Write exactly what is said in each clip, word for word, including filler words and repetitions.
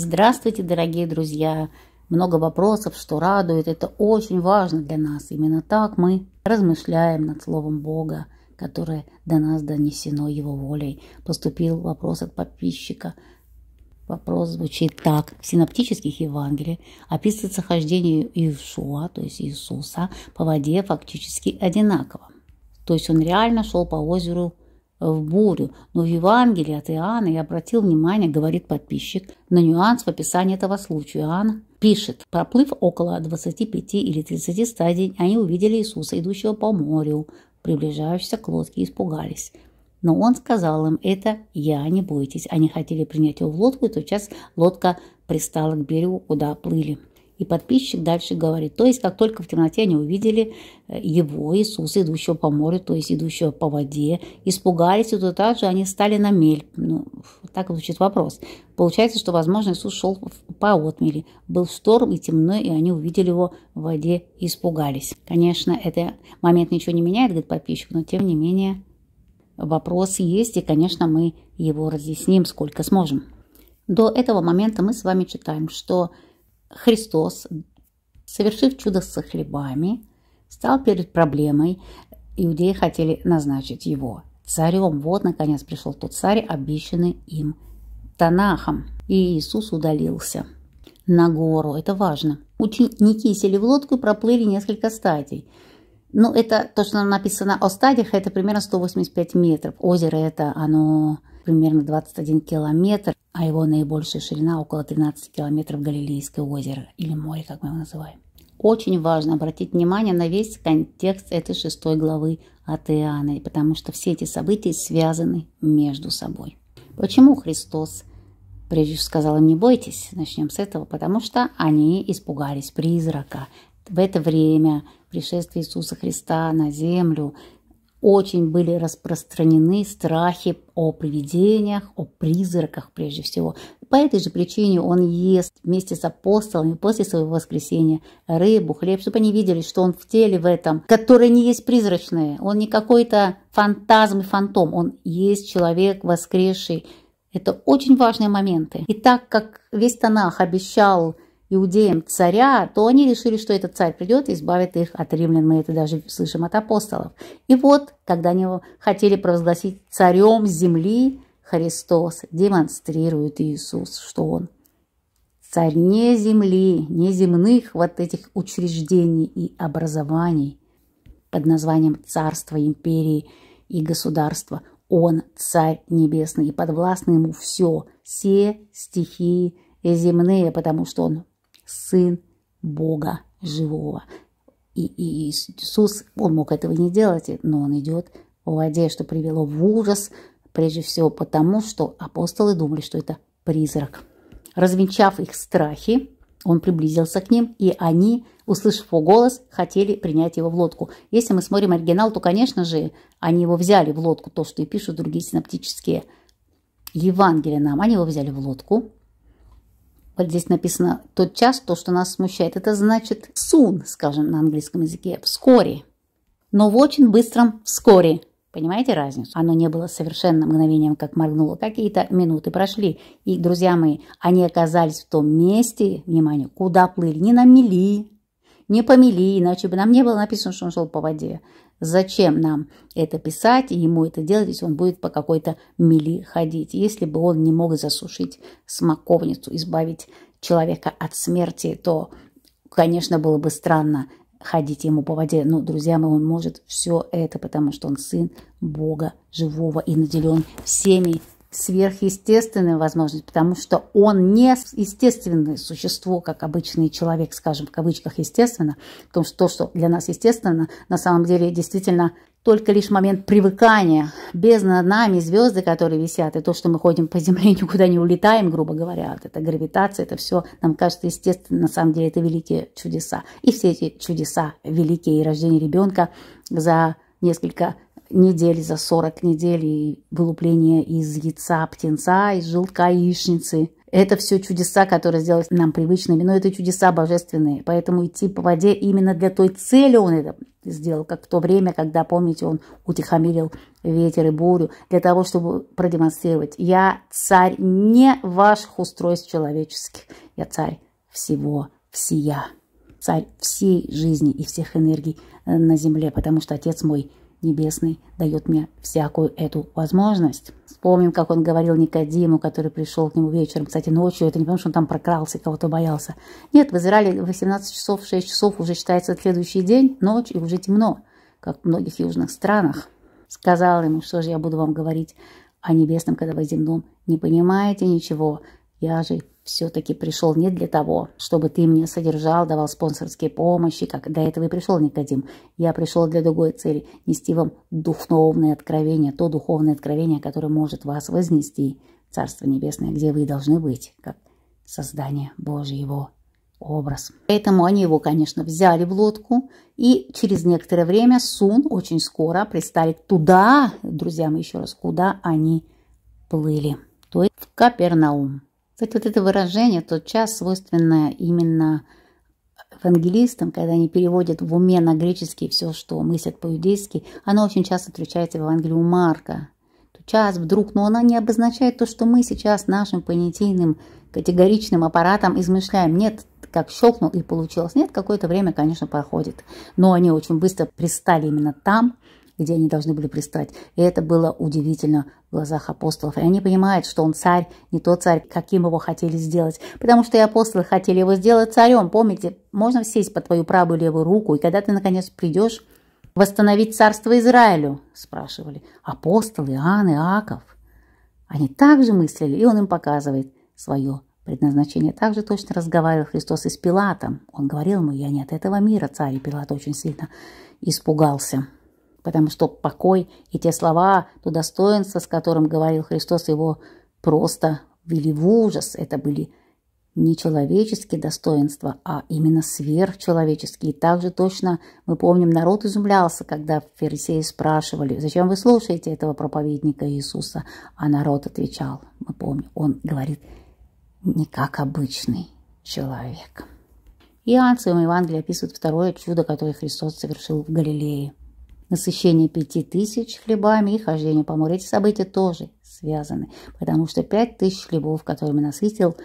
Здравствуйте, дорогие друзья! Много вопросов, что радует. Это очень важно для нас. Именно так мы размышляем над Словом Бога, которое до нас донесено Его волей. Поступил вопрос от подписчика. Вопрос звучит так. В синоптических Евангелиях описывается хождение Иешуа, то есть Иисуса, по воде фактически одинаково. То есть он реально шел по озеру в бурю. Но в Евангелии от Иоанна, я обратил внимание, говорит подписчик, на нюанс в описании этого случая. Иоанн пишет, проплыв около двадцати пяти или тридцати стадий, они увидели Иисуса, идущего по морю, приближающегося к лодке, и испугались. Но он сказал им, это я, не бойтесь. Они хотели принять его в лодку, и тотчас лодка пристала к берегу, куда плыли. И подписчик дальше говорит, то есть как только в темноте они увидели его, Иисуса, идущего по морю, то есть идущего по воде, испугались, и туда же они стали на мель. Ну, так звучит вопрос. Получается, что, возможно, Иисус шел по отмели. Был шторм и темно, и они увидели его в воде и испугались. Конечно, этот момент ничего не меняет, говорит подписчик, но тем не менее... Вопрос есть, и, конечно, мы его разъясним, сколько сможем. До этого момента мы с вами читаем, что Христос, совершив чудо со хлебами, стал перед проблемой. Иудеи хотели назначить его царем. Вот, наконец, пришел тот царь, обещанный им Танахом. И Иисус удалился на гору. Это важно. Ученики сели в лодку и проплыли несколько стадий. Ну, это то, что написано о стадиях, это примерно сто восемьдесят пять метров. Озеро это, оно примерно двадцать один километр, а его наибольшая ширина около тринадцати километров Галилейское озеро, или море, как мы его называем. Очень важно обратить внимание на весь контекст этой шестой главы от Иоанна, потому что все эти события связаны между собой. Почему Христос прежде всего сказал им «не бойтесь»? Начнем с этого, потому что они испугались призрака. В это время пришествия Иисуса Христа на землю очень были распространены страхи о привидениях, о призраках прежде всего. По этой же причине он ест вместе с апостолами после своего воскресения рыбу, хлеб, чтобы они видели, что он в теле в этом, которое не есть призрачное. Он не какой-то фантазм и фантом, он есть человек воскресший. Это очень важные моменты. И так как весь Танах обещал иудеям царя, то они решили, что этот царь придет и избавит их от римлян. Мы это даже слышим от апостолов. И вот, когда они хотели провозгласить царем земли, Христос демонстрирует Иисус, что он царь не земли, не земных вот этих учреждений и образований под названием царства, империи и государства. Он царь небесный, и подвластно ему все, все стихии земные, потому что он Сын Бога живого. И, и Иисус, он мог этого не делать, но он идет в воде, что привело в ужас, прежде всего потому, что апостолы думали, что это призрак. Развенчав их страхи, он приблизился к ним, и они, услышав его голос, хотели принять его в лодку. Если мы смотрим оригинал, то, конечно же, они его взяли в лодку, то, что и пишут другие синоптические Евангелия нам. Они его взяли в лодку. Вот здесь написано тот час, то, что нас смущает. Это значит soon, скажем на английском языке, вскоре. Но в очень быстром вскоре. Понимаете разницу? Оно не было совершенно мгновением, как моргнуло. Какие-то минуты прошли. И, друзья мои, они оказались в том месте, внимание, куда плыли. Не на мели, не по мели, иначе бы нам не было написано, что он шел по воде. Зачем нам это писать и ему это делать, если он будет по какой-то мели ходить? Если бы он не мог засушить смоковницу, избавить человека от смерти, то, конечно, было бы странно ходить ему по воде. Но, друзья мои, он может все это, потому что он Сын Бога живого и наделен всеми сверхъестественными возможностями, потому что он не естественное существо, как обычный человек, скажем, в кавычках естественно, потому что то, что для нас естественно, на самом деле действительно только лишь момент привыкания. Бездна нами, звезды, которые висят, и то, что мы ходим по земле, никуда не улетаем, грубо говоря, вот это гравитация, это все нам кажется естественно, на самом деле это великие чудеса. И все эти чудеса великие, и рождение ребенка за несколько недели, за сорок недель, и вылупление из яйца птенца, из желтка яичницы, Это все чудеса, которые сделали нам привычными, но это чудеса божественные. Поэтому идти по воде именно для той цели он это сделал, как в то время, когда, помните, он утихомирил ветер и бурю, для того, чтобы продемонстрировать: я царь не ваших устройств человеческих, я царь всего, всея, царь всей жизни и всех энергий на земле, потому что Отец мой Небесный дает мне всякую эту возможность. Вспомним, как он говорил Никодиму, который пришел к нему вечером. Кстати, ночью, это не потому, что он там прокрался, кого-то боялся. Нет, в Израиле восемнадцать часов, шесть часов уже считается следующий день, ночь, и уже темно, как в многих южных странах. Сказал ему: что же я буду вам говорить о небесном, когда вы земном не понимаете ничего? Я же все-таки пришел не для того, чтобы ты мне содержал, давал спонсорские помощи, как до этого и пришел Никодим. Я пришел для другой цели – нести вам духовное откровение, то духовное откровение, которое может вас вознести в Царство Небесное, где вы должны быть, как создание Божье, его образ. Поэтому они его, конечно, взяли в лодку, и через некоторое время Сун очень скоро пристали туда, друзья мои, еще раз, куда они плыли, то есть в Капернаум. Кстати, вот это выражение «тотчас» свойственно именно евангелистам, когда они переводят в уме на греческий все, что мыслят по-иудейски, оно очень часто встречается в Евангелии у Марка. «Тотчас», «вдруг», но она не обозначает то, что мы сейчас нашим понятийным категоричным аппаратом измышляем. Нет, как щелкнул и получилось. Нет, какое-то время, конечно, проходит. Но они очень быстро пристали именно там, где они должны были пристать. И это было удивительно в глазах апостолов. И они понимают, что он царь, не тот царь, каким его хотели сделать. Потому что и апостолы хотели его сделать царем. Помните, можно сесть по твою правую и левую руку, и когда ты, наконец, придешь восстановить царство Израилю, спрашивали. Апостолы, Иоанн, Иаков, они также мыслили, и он им показывает свое предназначение. Также точно разговаривал Христос и с Пилатом. Он говорил ему: я не от этого мира, царь. И Пилат очень сильно испугался, потому что покой и те слова, то достоинство, с которым говорил Христос, его просто ввели в ужас. Это были не человеческие достоинства, а именно сверхчеловеческие. И также точно, мы помним, народ изумлялся, когда фарисеи спрашивали: зачем вы слушаете этого проповедника Иисуса? А народ отвечал, мы помним, он говорит не как обычный человек. Иоанн в своем Евангелии описывает второе чудо, которое Христос совершил в Галилее. Насыщение пяти тысяч хлебами и хождение по морю. Эти события тоже связаны, потому что пять тысяч хлебов, которыми насытил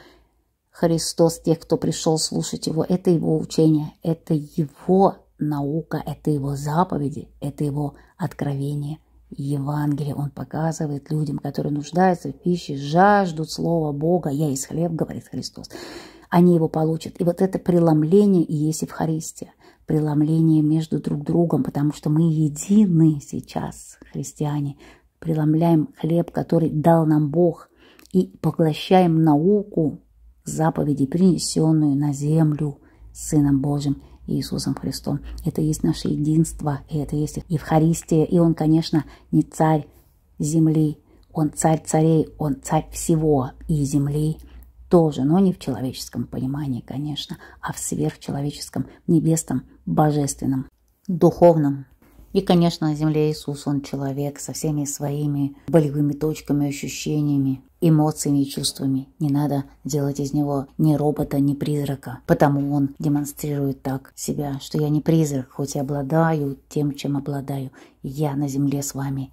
Христос тех, кто пришел слушать его, это его учение, это его наука, это его заповеди, это его откровение. Евангелие он показывает людям, которые нуждаются в пище, жаждут слова Бога. «Я есть хлеб», говорит Христос. Они его получат. И вот это преломление и есть Евхаристия. Преломление между друг другом, потому что мы едины сейчас, христиане, преломляем хлеб, который дал нам Бог, и поглощаем науку заповедей, принесенную на землю Сыном Божьим Иисусом Христом. Это есть наше единство, и это есть Евхаристия. И он, конечно, не царь земли, он царь царей, он царь всего и земли тоже, но не в человеческом понимании, конечно, а в сверхчеловеческом, небесном, божественном, духовном. И, конечно, на земле Иисус, он человек со всеми своими болевыми точками, ощущениями, эмоциями и чувствами. Не надо делать из него ни робота, ни призрака. Потому он демонстрирует так себя, что я не призрак, хоть и обладаю тем, чем обладаю. Я на земле с вами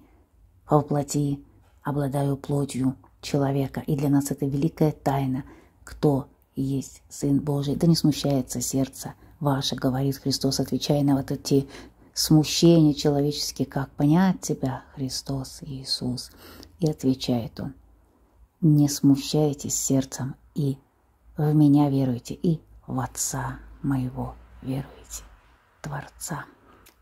во плоти обладаю плотью человека. И для нас это великая тайна, кто есть Сын Божий. Да не смущается сердце ваше, говорит Христос, отвечая на вот эти смущения человеческие, как понять тебя, Христос Иисус. И отвечает он: не смущайтесь сердцем, и в меня веруйте, и в Отца моего веруйте, Творца.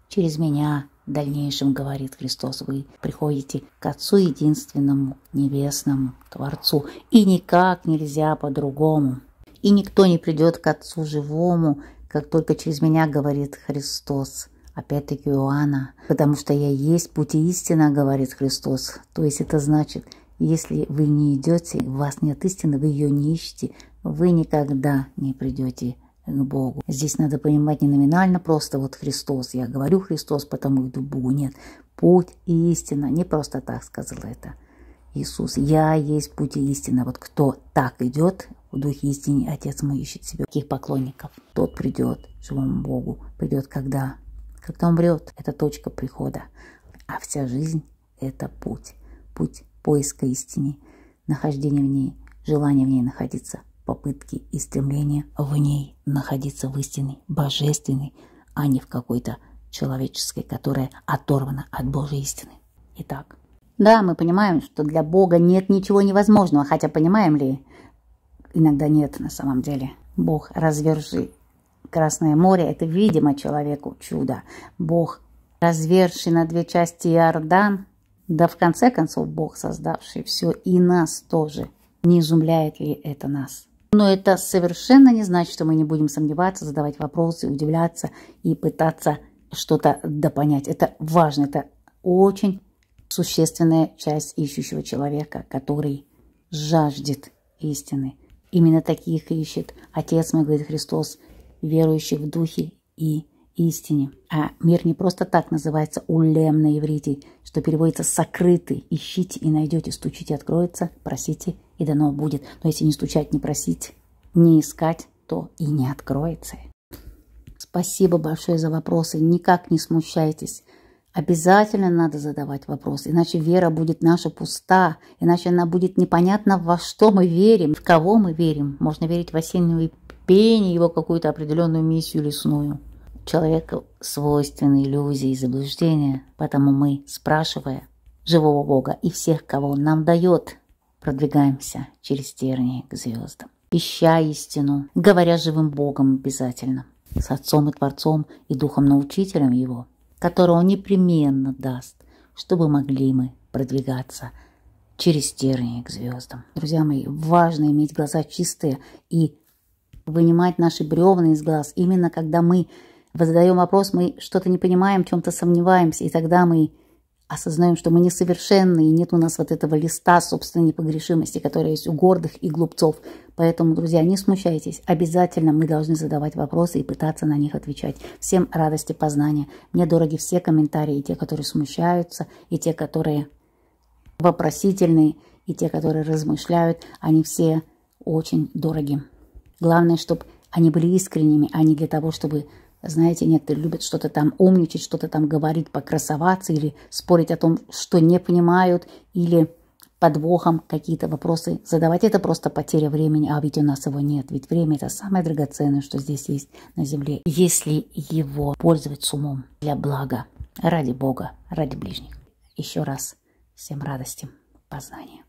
Через меня в дальнейшем, говорит Христос, вы приходите к Отцу единственному, небесному, Творцу. И никак нельзя по-другому. И никто не придет к Отцу живому, как только через меня, говорит Христос. Опять-таки Иоанна. Потому что я есть путь и истина, говорит Христос. То есть это значит, если вы не идете, у вас нет истины, вы ее не ищете, вы никогда не придете к Богу. Здесь надо понимать не номинально просто вот Христос, я говорю Христос, потому иду к Богу. Нет, путь и истина, не просто так сказала это Иисус, я есть путь и истина. Вот кто так идет в духе истины, Отец мой ищет себе таких поклонников. Тот придет живому Богу. Придет когда? Когда умрет. Это точка прихода. А вся жизнь – это путь. Путь поиска истины, нахождения в ней, желания в ней находиться, попытки и стремления в ней находиться в истине, божественной, а не в какой-то человеческой, которая оторвана от Божьей истины. Итак. Да, мы понимаем, что для Бога нет ничего невозможного, хотя понимаем ли, иногда нет на самом деле. Бог разверзли Красное море, это видимо человеку чудо. Бог разверзший на две части Иордан, да в конце концов Бог создавший все и нас тоже. Не изумляет ли это нас? Но это совершенно не значит, что мы не будем сомневаться, задавать вопросы, удивляться и пытаться что-то допонять. Это важно, это очень существенная часть ищущего человека, который жаждет истины. Именно таких ищет Отец мой, говорит Христос, верующих в духе и истине. А мир не просто так называется улем на иврите, что переводится сокрытый. Ищите и найдете, стучите, откроется, просите и дано будет. Но если не стучать, не просить, не искать, то и не откроется. Спасибо большое за вопросы. Никак не смущайтесь. Обязательно надо задавать вопросы, иначе вера будет наша пуста, иначе она будет непонятна, во что мы верим, в кого мы верим. Можно верить в осеннюю пение, его какую-то определенную миссию лесную. Человеку свойственны иллюзии и заблуждения, поэтому мы, спрашивая живого Бога и всех, кого Он нам дает, продвигаемся через тернии к звездам, ища истину, говоря живым Богом обязательно, с Отцом и Творцом и Духом-научителем Его, которого Он непременно даст, чтобы могли мы продвигаться через тернии к звездам. Друзья мои, важно иметь глаза чистые и вынимать наши бревна из глаз. Именно когда мы задаем вопрос, мы что-то не понимаем, в чем-то сомневаемся, и тогда мы осознаем, что мы несовершенны, и нет у нас вот этого листа собственной непогрешимости, который есть у гордых и глупцов. Поэтому, друзья, не смущайтесь. Обязательно мы должны задавать вопросы и пытаться на них отвечать. Всем радости познания. Мне дороги все комментарии, и те, которые смущаются, и те, которые вопросительные, и те, которые размышляют. Они все очень дороги. Главное, чтобы они были искренними, а не для того, чтобы... Знаете, некоторые любят что-то там умничать, что-то там говорить, покрасоваться или спорить о том, что не понимают, или подвохом какие-то вопросы задавать. Это просто потеря времени, а ведь у нас его нет. Ведь время – это самое драгоценное, что здесь есть на земле, если его пользоваться умом для блага, ради Бога, ради ближних. Еще раз всем радости, познания.